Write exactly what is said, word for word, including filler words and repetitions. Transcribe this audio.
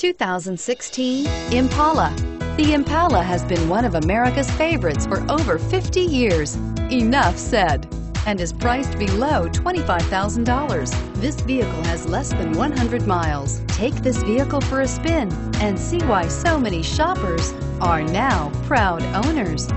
two thousand sixteen Impala. The Impala has been one of America's favorites for over fifty years. Enough said. And is priced below twenty-five thousand dollars. This vehicle has less than one hundred miles. Take this vehicle for a spin and see why so many shoppers are now proud owners.